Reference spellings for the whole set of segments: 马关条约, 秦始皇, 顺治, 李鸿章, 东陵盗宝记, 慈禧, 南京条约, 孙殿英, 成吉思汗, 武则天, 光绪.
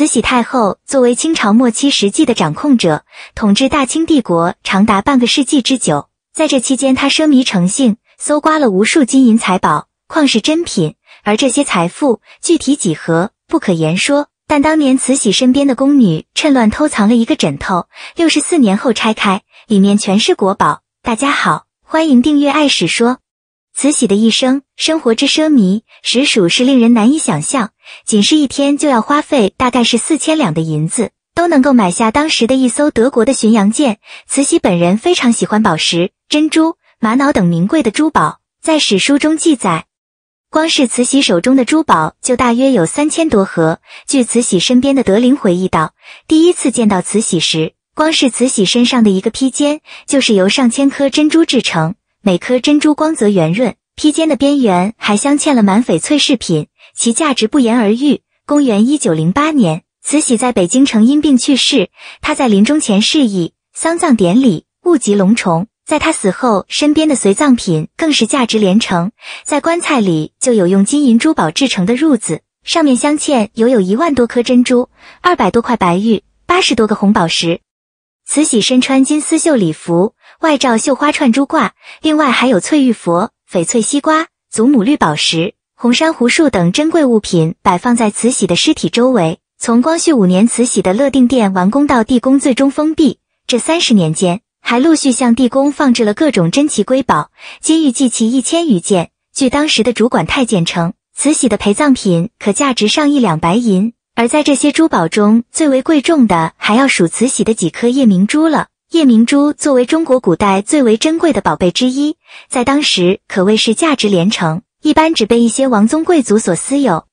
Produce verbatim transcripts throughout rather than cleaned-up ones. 慈禧太后作为清朝末期实际的掌控者，统治大清帝国长达半个世纪之久。在这期间，她奢靡成性，搜刮了无数金银财宝、旷世珍品，而这些财富具体几何，不可言说。但当年慈禧身边的宫女趁乱偷藏了一个枕头， 六十四年后拆开，里面全是国宝。大家好，欢迎订阅《爱史说》。慈禧的一生，生活之奢靡，实属是令人难以想象。仅是一天就要花费大概是四千两的银子，都能够买下当时的一艘德国的巡洋舰。慈禧本人非常喜欢宝石、珍珠、玛瑙等名贵的珠宝，在史书中记载，光是慈禧手中的珠宝就大约有三千多盒。据慈禧身边的德龄回忆道，第一次见到慈禧时，光是慈禧身上的一个披肩，就是由上千颗珍珠制成，每颗珍珠光泽圆润，披肩的边缘还镶嵌了满翡翠饰品，其价值不言而喻。公元一九零八年，慈禧在北京城因病去世，她在临终前示意，丧葬典礼物极隆重。在他死后，身边的随葬品更是价值连城，在棺材里就有用金银珠宝制成的褥子，上面镶嵌犹有一万多颗珍珠、二百多块白玉、八十多个红宝石。慈禧身穿金丝绣礼服，外罩绣花串珠挂，另外还有翠玉佛、翡翠西瓜、祖母绿宝石、红珊瑚树等珍贵物品摆放在慈禧的尸体周围。从光绪五年慈禧的乐定殿完工到地宫最终封闭，这三十年间，还陆续向地宫放置了各种珍奇瑰宝，金玉祭器一千余件。据当时的主管太监称，慈禧的陪葬品可价值上亿两白银，而在这些珠宝中，最为贵重的还要数慈禧的几颗夜明珠了。夜明珠作为中国古代最为珍贵的宝贝之一，在当时可谓是价值连城，一般只被一些王宗贵族所私有。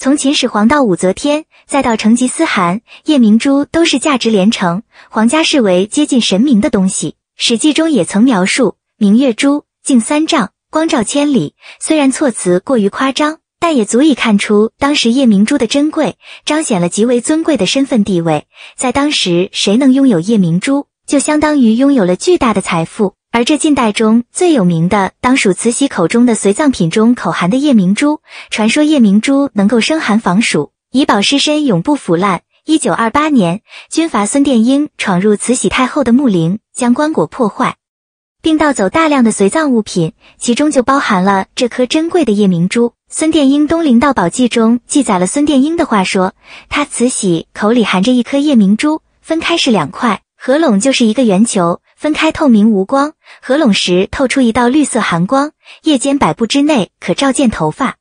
从秦始皇到武则天，再到成吉思汗，夜明珠都是价值连城，皇家视为接近神明的东西。史记中也曾描述，明月珠，径三丈，光照千里。虽然措辞过于夸张，但也足以看出当时夜明珠的珍贵，彰显了极为尊贵的身份地位。在当时，谁能拥有夜明珠，就相当于拥有了巨大的财富。而这近代中最有名的，当属慈禧口中的随葬品中口含的夜明珠。传说夜明珠能够生寒防暑，以保尸身永不腐烂。一九二八年，军阀孙殿英闯入慈禧太后的墓陵，将棺椁破坏，并盗走大量的随葬物品，其中就包含了这颗珍贵的夜明珠。孙殿英《东陵盗宝记》中记载了孙殿英的话说，他慈禧口里含着一颗夜明珠，分开是两块，合拢就是一个圆球，分开透明无光，合拢时透出一道绿色寒光，夜间百步之内可照见头发。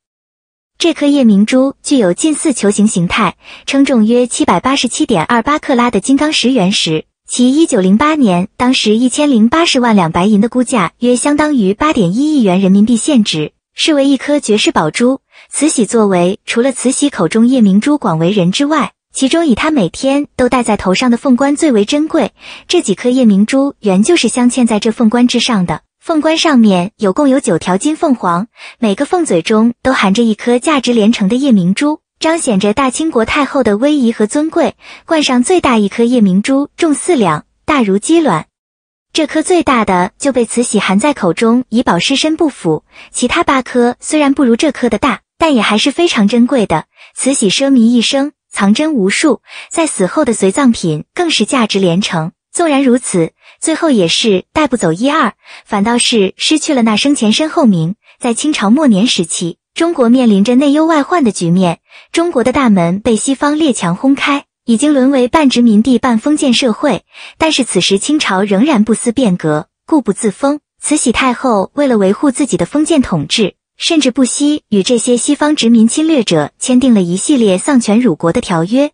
这颗夜明珠具有近似球形形态，称重约 七百八十七点二八 克拉的金刚石原石，其一九零八年当时一千零八十万两白银的估价约相当于 八点一 亿元人民币现值，视为一颗绝世宝珠。慈禧作为除了慈禧口中夜明珠广为人之外，其中以他每天都戴在头上的凤冠最为珍贵，这几颗夜明珠原就是镶嵌在这凤冠之上的。凤冠上面有共有九条金凤凰，每个凤嘴中都含着一颗价值连城的夜明珠，彰显着大清国太后的威仪和尊贵。冠上最大一颗夜明珠重四两，大如鸡卵。这颗最大的就被慈禧含在口中以保尸身不腐，其他八颗虽然不如这颗的大，但也还是非常珍贵的。慈禧奢靡一生，藏珍无数，在死后的随葬品更是价值连城。纵然如此，最后也是带不走一二，反倒是失去了那生前身后名。在清朝末年时期，中国面临着内忧外患的局面，中国的大门被西方列强轰开，已经沦为半殖民地半封建社会，但是此时清朝仍然不思变革，固步自封。慈禧太后为了维护自己的封建统治，甚至不惜与这些西方殖民侵略者签订了一系列丧权辱国的条约。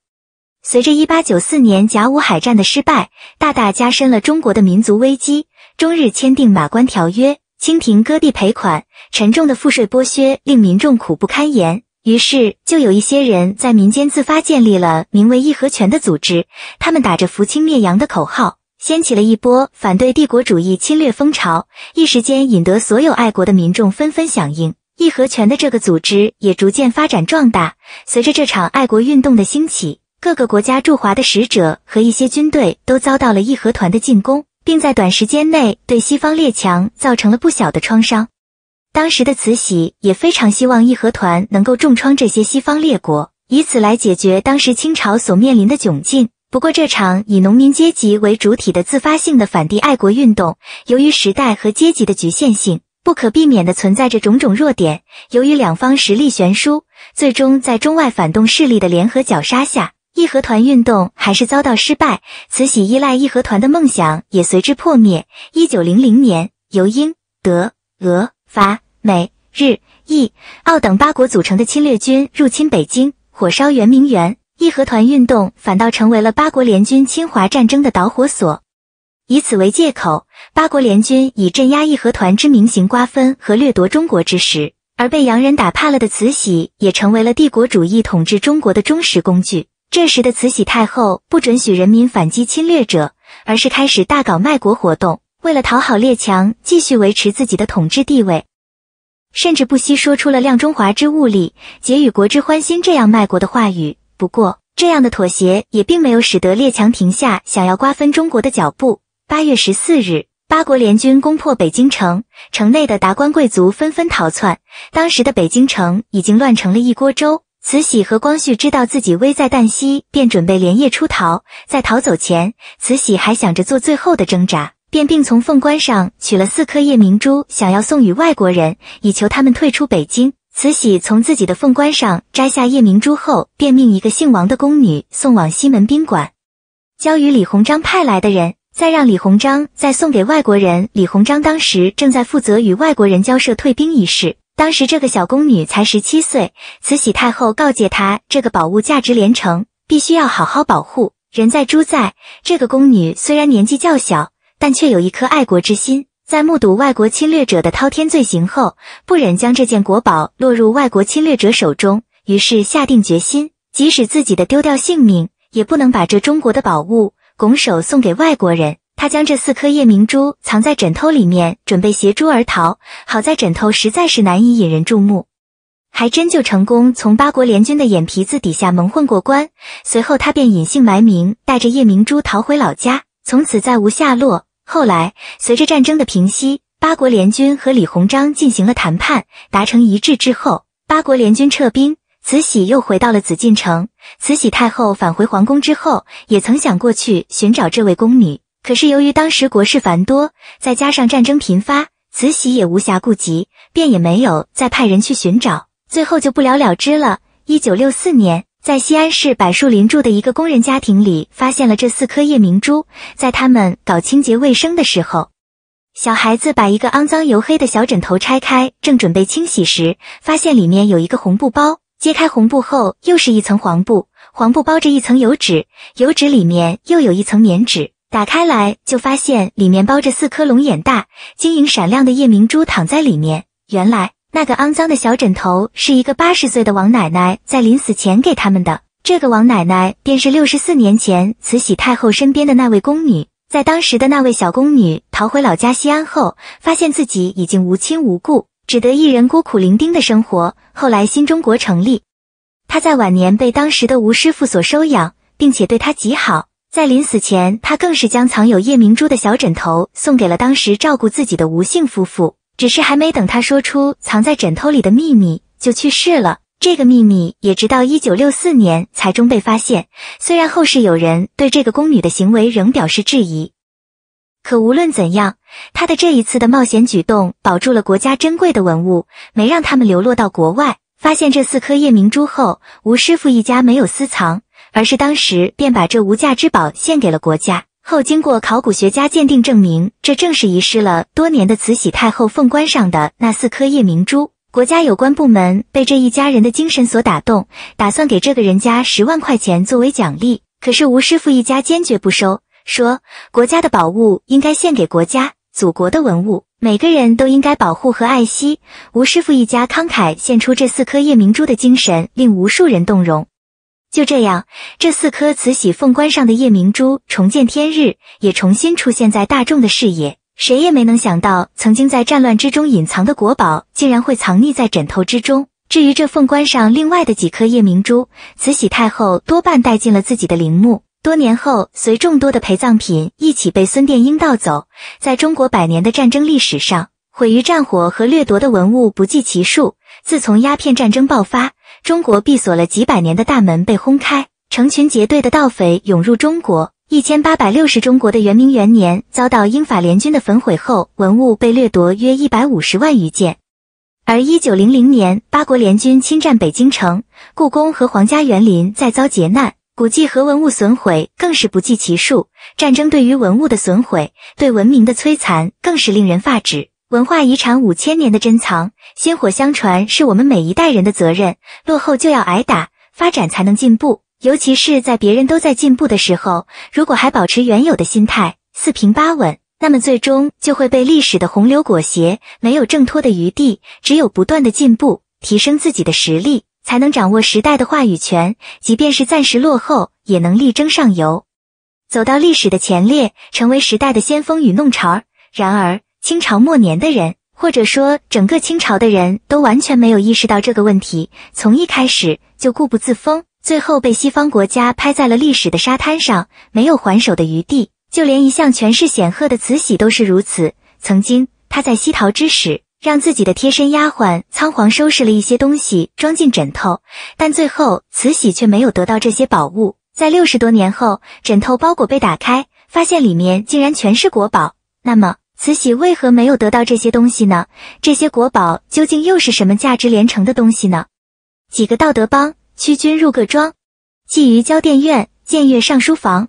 随着一八九四年甲午海战的失败，大大加深了中国的民族危机。中日签订马关条约，清廷割地赔款，沉重的赋税剥削令民众苦不堪言，于是就有一些人在民间自发建立了名为义和拳的组织，他们打着扶清灭洋的口号，掀起了一波反对帝国主义侵略风潮，一时间引得所有爱国的民众纷纷响应。义和拳的这个组织也逐渐发展壮大，随着这场爱国运动的兴起，各个国家驻华的使者和一些军队都遭到了义和团的进攻，并在短时间内对西方列强造成了不小的创伤。当时的慈禧也非常希望义和团能够重创这些西方列国，以此来解决当时清朝所面临的窘境。不过，这场以农民阶级为主体的自发性的反帝爱国运动，由于时代和阶级的局限性，不可避免地存在着种种弱点。由于两方实力悬殊，最终在中外反动势力的联合绞杀下，义和团运动还是遭到失败。慈禧依赖义和团的梦想也随之破灭。一九零零年，由英、德、俄、法、美、日、意、澳等八国组成的侵略军入侵北京，火烧圆明园。义和团运动反倒成为了八国联军侵华战争的导火索。以此为借口，八国联军以镇压义和团之名行瓜分和掠夺中国之时，而被洋人打怕了的慈禧也成为了帝国主义统治中国的忠实工具。这时的慈禧太后不准许人民反击侵略者，而是开始大搞卖国活动，为了讨好列强，继续维持自己的统治地位。甚至不惜说出了量中华之物力，皆与国之欢心这样卖国的话语。不过，这样的妥协也并没有使得列强停下想要瓜分中国的脚步。八月十四日，八国联军攻破北京城，城内的达官贵族纷纷逃窜。当时的北京城已经乱成了一锅粥。慈禧和光绪知道自己危在旦夕，便准备连夜出逃。在逃走前，慈禧还想着做最后的挣扎，便并从凤冠上取了四颗夜明珠，想要送与外国人，以求他们退出北京。慈禧从自己的凤冠上摘下夜明珠后，便命一个姓王的宫女送往西门宾馆，交与李鸿章派来的人，再让李鸿章再送给外国人。李鸿章当时正在负责与外国人交涉退兵一事，当时这个小宫女才十七岁，慈禧太后告诫她，这个宝物价值连城，必须要好好保护。人在猪在，这个宫女虽然年纪较小，但却有一颗爱国之心，在目睹外国侵略者的滔天罪行后，不忍将这件国宝落入外国侵略者手中，于是下定决心，即使自己的丢掉性命，也不能把这中国的宝物拱手送给外国人。他将这四颗夜明珠藏在枕头里面，准备携珠而逃。好在枕头实在是难以引人注目，还真就成功从八国联军的眼皮子底下蒙混过关。随后他便隐姓埋名，带着夜明珠逃回老家，从此再无下落。后来，随着战争的平息，八国联军和李鸿章进行了谈判，达成一致之后，八国联军撤兵，慈禧又回到了紫禁城。慈禧太后返回皇宫之后，也曾想过去寻找这位宫女，可是由于当时国事繁多，再加上战争频发，慈禧也无暇顾及，便也没有再派人去寻找，最后就不了了之了。一九六四年，在西安市柏树林住的一个工人家庭里发现了这四颗夜明珠。在他们搞清洁卫生的时候，小孩子把一个肮脏油黑的小枕头拆开，正准备清洗时，发现里面有一个红布包，揭开红布后又是一层黄布，黄布包着一层油纸，油纸里面又有一层棉纸，打开来就发现里面包着四颗龙眼大、晶莹闪亮的夜明珠躺在里面。原来那个肮脏的小枕头是一个八十岁的王奶奶在临死前给他们的，这个王奶奶便是六十四年前慈禧太后身边的那位宫女。在当时的那位小宫女逃回老家西安后，发现自己已经无亲无故，只得一人孤苦伶仃的生活。后来新中国成立，她在晚年被当时的吴师傅所收养，并且对她极好。在临死前，她更是将藏有夜明珠的小枕头送给了当时照顾自己的吴姓夫妇。只是还没等他说出藏在枕头里的秘密，就去世了。这个秘密也直到一九六四年才终被发现，虽然后世有人对这个宫女的行为仍表示质疑，可无论怎样，她的这一次的冒险举动保住了国家珍贵的文物，没让他们流落到国外。发现这四颗夜明珠后，吴师傅一家没有私藏，而是当时便把这无价之宝献给了国家。后经过考古学家鉴定证明，这正是遗失了多年的慈禧太后凤冠上的那四颗夜明珠。国家有关部门被这一家人的精神所打动，打算给这个人家十万块钱作为奖励，可是吴师傅一家坚决不收，说国家的宝物应该献给国家，祖国的文物每个人都应该保护和爱惜。吴师傅一家慷慨献出这四颗夜明珠的精神令无数人动容。就这样，这四颗慈禧凤冠上的夜明珠重见天日，也重新出现在大众的视野。谁也没能想到，曾经在战乱之中隐藏的国宝竟然会藏匿在枕头之中。至于这凤冠上另外的几颗夜明珠，慈禧太后多半带进了自己的陵墓，多年后随众多的陪葬品一起被孙殿英盗走。在中国百年的战争历史上，毁于战火和掠夺的文物不计其数。自从鸦片战争爆发，中国闭锁了几百年的大门被轰开，成群结队的盗匪涌入中国。 一千八百六十中国的元明元年遭到英法联军的焚毁后，文物被掠夺约一百五十万余件。而一九零零年，八国联军侵占北京城，故宫和皇家园林再遭劫难，古迹和文物损毁更是不计其数。战争对于文物的损毁，对文明的摧残更是令人发指。文化遗产五千年的珍藏，薪火相传是我们每一代人的责任。落后就要挨打，发展才能进步。 尤其是在别人都在进步的时候，如果还保持原有的心态，四平八稳，那么最终就会被历史的洪流裹挟，没有挣脱的余地。只有不断的进步，提升自己的实力，才能掌握时代的话语权，即便是暂时落后，也能力争上游，走到历史的前列，成为时代的先锋与弄潮。然而，清朝末年的人，或者说整个清朝的人都完全没有意识到这个问题，从一开始就固步自封。 最后被西方国家拍在了历史的沙滩上，没有还手的余地。就连一向权势显赫的慈禧都是如此。曾经，她在西逃之时，让自己的贴身丫鬟仓皇收拾了一些东西，装进枕头，但最后慈禧却没有得到这些宝物。在六十多年后，枕头包裹被打开，发现里面竟然全是国宝。那么，慈禧为何没有得到这些东西呢？这些国宝究竟又是什么价值连城的东西呢？几个道德帮。 驱君入各庄，寄于交殿院，僭越尚书房。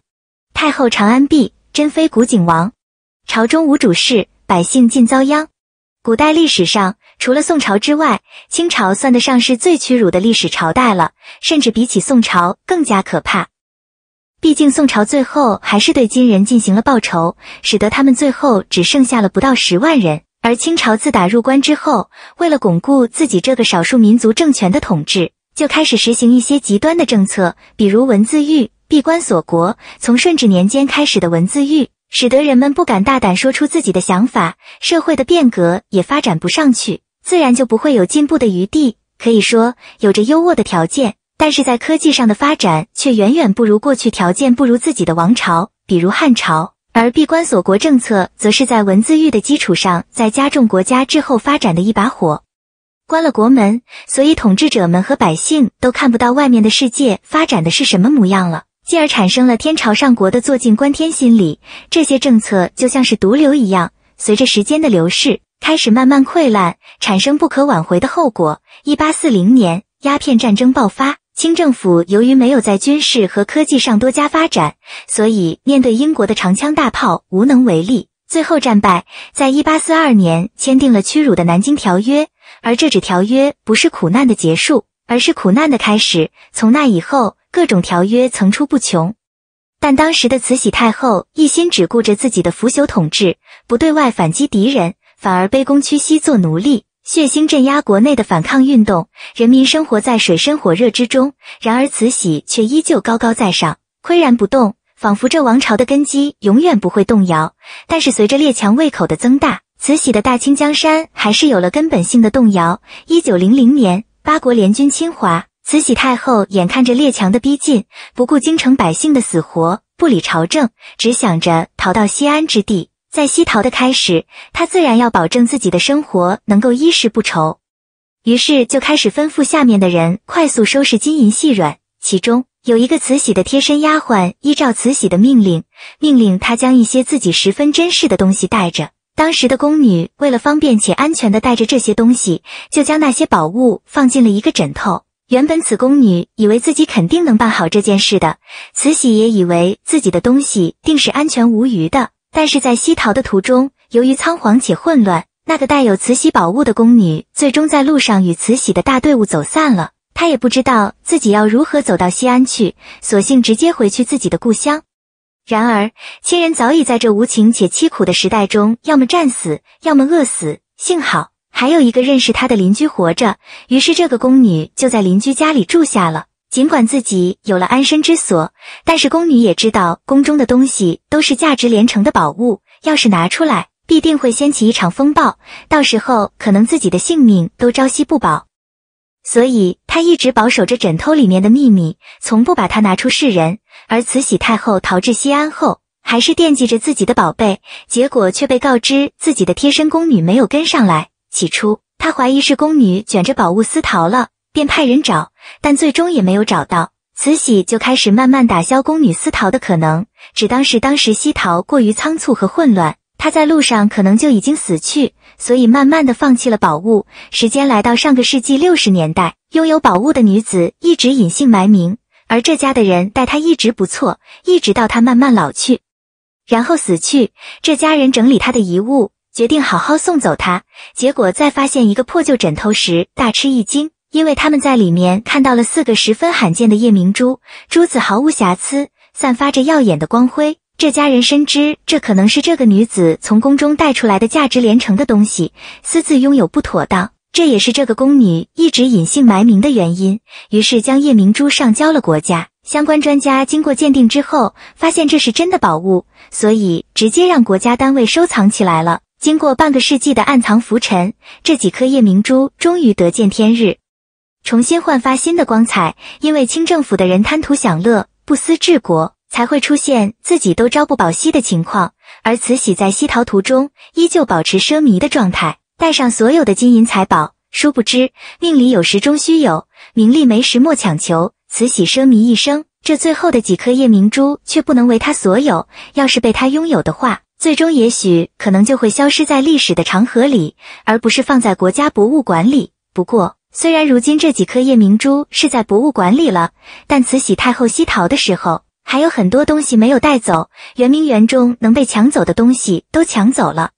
太后长安壁，珍妃古景王。朝中无主事，百姓尽遭殃。古代历史上，除了宋朝之外，清朝算得上是最屈辱的历史朝代了，甚至比起宋朝更加可怕。毕竟宋朝最后还是对金人进行了报仇，使得他们最后只剩下了不到十万人。而清朝自打入关之后，为了巩固自己这个少数民族政权的统治， 就开始实行一些极端的政策，比如文字狱、闭关锁国。从顺治年间开始的文字狱，使得人们不敢大胆说出自己的想法，社会的变革也发展不上去，自然就不会有进步的余地。可以说，有着优渥的条件，但是在科技上的发展却远远不如过去条件不如自己的王朝，比如汉朝。而闭关锁国政策，则是在文字狱的基础上，再加重国家滞后发展的一把火。 关了国门，所以统治者们和百姓都看不到外面的世界发展的是什么模样了，进而产生了天朝上国的坐井观天心理。这些政策就像是毒瘤一样，随着时间的流逝，开始慢慢溃烂，产生不可挽回的后果。一八四零年，鸦片战争爆发，清政府由于没有在军事和科技上多加发展，所以面对英国的长枪大炮无能为力，最后战败，在一八四二年签订了屈辱的《南京条约》。 而这纸条约不是苦难的结束，而是苦难的开始。从那以后，各种条约层出不穷。但当时的慈禧太后一心只顾着自己的腐朽统治，不对外反击敌人，反而卑躬屈膝做奴隶，血腥镇压国内的反抗运动，人民生活在水深火热之中。然而，慈禧却依旧高高在上，岿然不动，仿佛这王朝的根基永远不会动摇。但是，随着列强胃口的增大， 慈禧的大清江山还是有了根本性的动摇。一九零零年，八国联军侵华，慈禧太后眼看着列强的逼近，不顾京城百姓的死活，不理朝政，只想着逃到西安之地。在西逃的开始，她自然要保证自己的生活能够衣食不愁，于是就开始吩咐下面的人快速收拾金银细软。其中有一个慈禧的贴身丫鬟，依照慈禧的命令，命令她将一些自己十分珍视的东西带着。 当时的宫女为了方便且安全地带着这些东西，就将那些宝物放进了一个枕头。原本此宫女以为自己肯定能办好这件事的，慈禧也以为自己的东西定是安全无虞的。但是在西逃的途中，由于仓皇且混乱，那个带有慈禧宝物的宫女最终在路上与慈禧的大队伍走散了。她也不知道自己要如何走到西安去，索性直接回去自己的故乡。 然而，亲人早已在这无情且凄苦的时代中，要么战死，要么饿死。幸好还有一个认识他的邻居活着，于是这个宫女就在邻居家里住下了。尽管自己有了安身之所，但是宫女也知道宫中的东西都是价值连城的宝物，要是拿出来，必定会掀起一场风暴，到时候可能自己的性命都朝夕不保。所以，她一直保守着枕头里面的秘密，从不把它拿出示人。 而慈禧太后逃至西安后，还是惦记着自己的宝贝，结果却被告知自己的贴身宫女没有跟上来。起初，她怀疑是宫女卷着宝物私逃了，便派人找，但最终也没有找到。慈禧就开始慢慢打消宫女私逃的可能，只当是当时西逃过于仓促和混乱，她在路上可能就已经死去，所以慢慢的放弃了宝物。时间来到上个世纪六十年代，拥有宝物的女子一直隐姓埋名，而这家的人待她一直不错，一直到她慢慢老去，然后死去。这家人整理她的遗物，决定好好送走她，结果在发现一个破旧枕头时大吃一惊。因为他们在里面看到了四个十分罕见的夜明珠，珠子毫无瑕疵，散发着耀眼的光辉。这家人深知这可能是这个女子从宫中带出来的价值连城的东西，私自拥有不妥当，这也是这个宫女一直隐姓埋名的原因。于是将夜明珠上交了国家，相关专家经过鉴定之后发现这是真的宝物，所以直接让国家单位收藏起来了。经过半个世纪的暗藏浮沉，这几颗夜明珠终于得见天日，重新焕发新的光彩。因为清政府的人贪图享乐，不思治国，才会出现自己都朝不保夕的情况。而慈禧在西逃途中依旧保持奢靡的状态，带上所有的金银财宝，殊不知命里有时终须有，名利没时莫强求。慈禧奢靡一生，这最后的几颗夜明珠却不能为她所有，要是被她拥有的话，最终也许可能就会消失在历史的长河里，而不是放在国家博物馆里。不过虽然如今这几颗夜明珠是在博物馆里了，但慈禧太后西逃的时候还有很多东西没有带走，圆明园中能被抢走的东西都抢走了，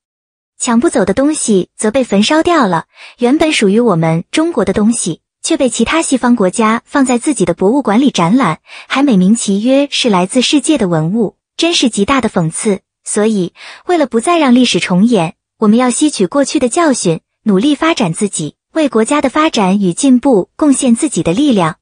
抢不走的东西则被焚烧掉了。原本属于我们中国的东西却被其他西方国家放在自己的博物馆里展览，还美名其曰是来自世界的文物，真是极大的讽刺。所以为了不再让历史重演，我们要吸取过去的教训，努力发展自己，为国家的发展与进步贡献自己的力量。